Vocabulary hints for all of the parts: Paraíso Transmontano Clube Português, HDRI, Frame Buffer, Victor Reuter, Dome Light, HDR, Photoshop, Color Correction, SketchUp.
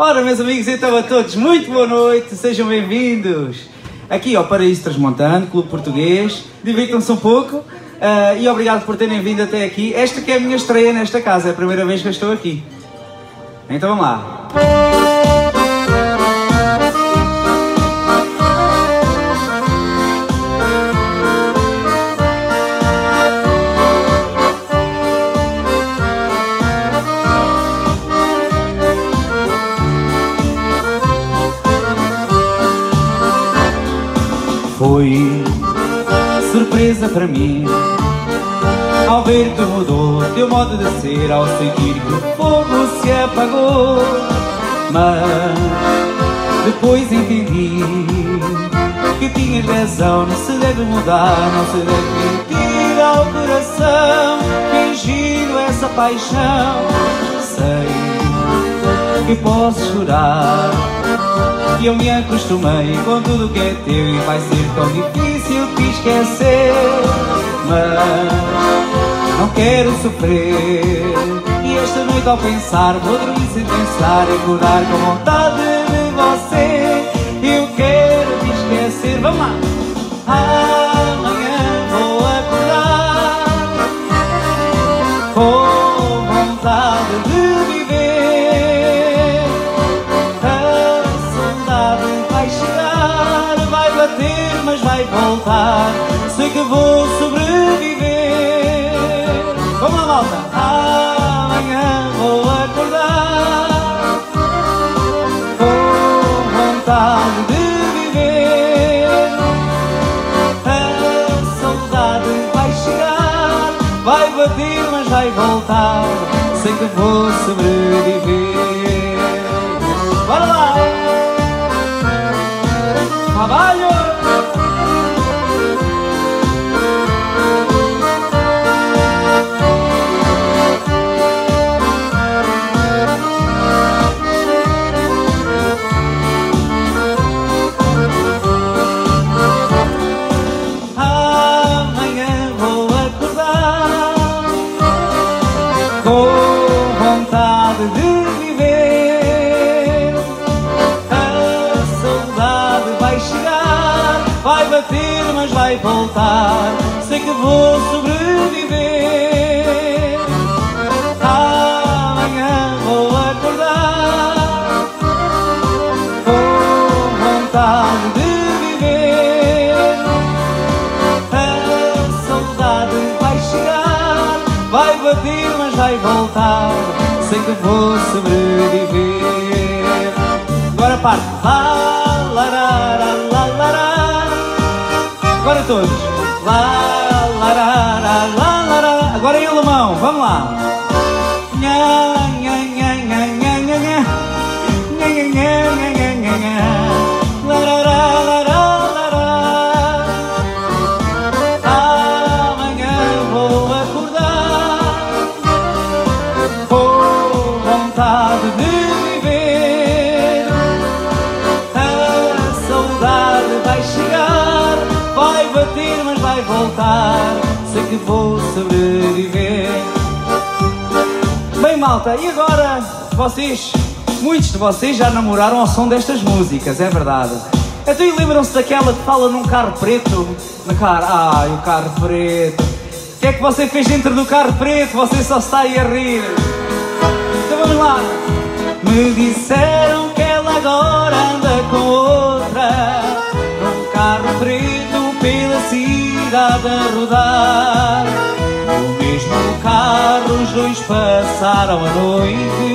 Ora, meus amigos, então a todos, muito boa noite, sejam bem-vindos aqui ao Paraíso Transmontano, Clube Português. Divirtam-se um pouco e obrigado por terem vindo até aqui. Esta que é a minha estreia nesta casa, é a primeira vez que eu estou aqui. Então vamos lá. Foi surpresa para mim, ao ver-te mudou teu modo de ser, ao sentir que o fogo se apagou. Mas depois entendi que tinhas razão, não se deve mudar, não se deve mentir ao coração, fingindo essa paixão. Sei que posso chorar, e eu me acostumei com tudo que é teu, e vai ser tão difícil te esquecer. Mas não quero sofrer, e esta noite ao pensar vou dormir sem pensar e curar com vontade de você. Eu quero te esquecer, vamos lá! Amanhã vou acordar com vontade de viver. A saudade vai chegar, vai bater, mas vai voltar. Sei que vou sobreviver. Vamos lá, malta! Amanhã vou acordar com vontade de viver. A saudade vai chegar, vai bater, mas vai voltar. Sei que vou sobreviver. Bora lá! Trabalho! Vai voltar, sei que vou sobreviver. Amanhã vou acordar com vontade de viver. A saudade vai chegar, vai bater, mas vai voltar. Sei que vou sobreviver. Agora parte. Lá, lá, lá, lá, lá, lá. Agora todos. Lá, lá, lá, lá, lá, lá, lá. Agora em alemão, vamos lá. Amanhã vou acordar com vontade de viver. A saudade vai chegar, vai bater, mas vai voltar. Sei que vou sobreviver. Bem, malta, e agora? Vocês, muitos de vocês já namoraram ao som destas músicas, é verdade. Até lembram-se daquela que fala num carro preto? Na cara, ai, o carro preto. O que é que você fez dentro do carro preto? Você só está aí a rir. Então vamos lá. Me disseram que ela agora anda com outra, num carro preto pela cidade a rodar. No mesmo carro os dois passaram a noite,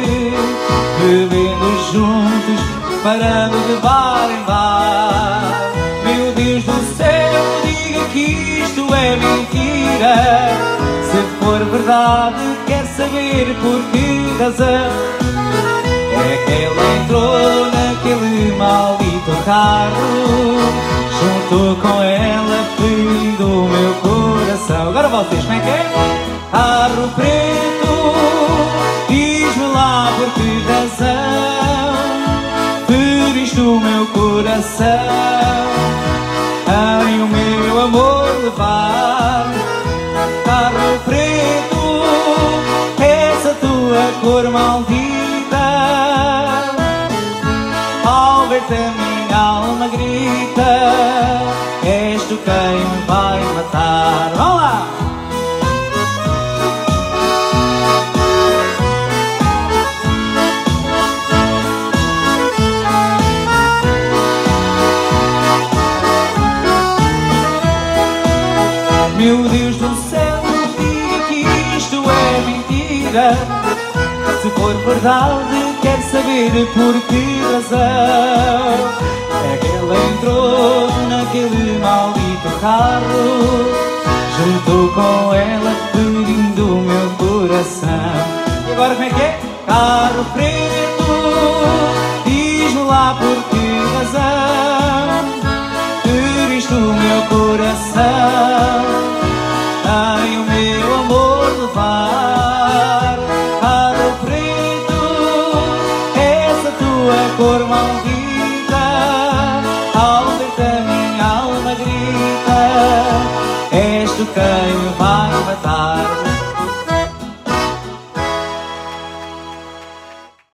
bebendo juntos, parando de bar em bar. Meu Deus do céu, diga que isto é mentira. Se for verdade, quer saber por que razão é que ela entrou naquele maldito carro. Junto com ela ferindo o meu coração. Agora vocês, como é que é? Carro preto, diz-me lá por que razão feriste o meu coração. Ai, o meu amor levar. Carro preto, essa tua cor maldita. ver-te a minha alma grita, és tu quem me vai matar. Vamos lá! Meu Deus do céu, diga que isto é mentira. Se for verdade, quero saber por que razão é que ele entrou naquele maldito carro, juntou com ela pedindo o meu coração. E agora como é que é? Carro preto, diz-me lá por que razão feriste o meu coração. Ai, o meu amor levar carro preto, tua cor maldita, ao ver-te a minha alma grita, és tu quem me vai matar.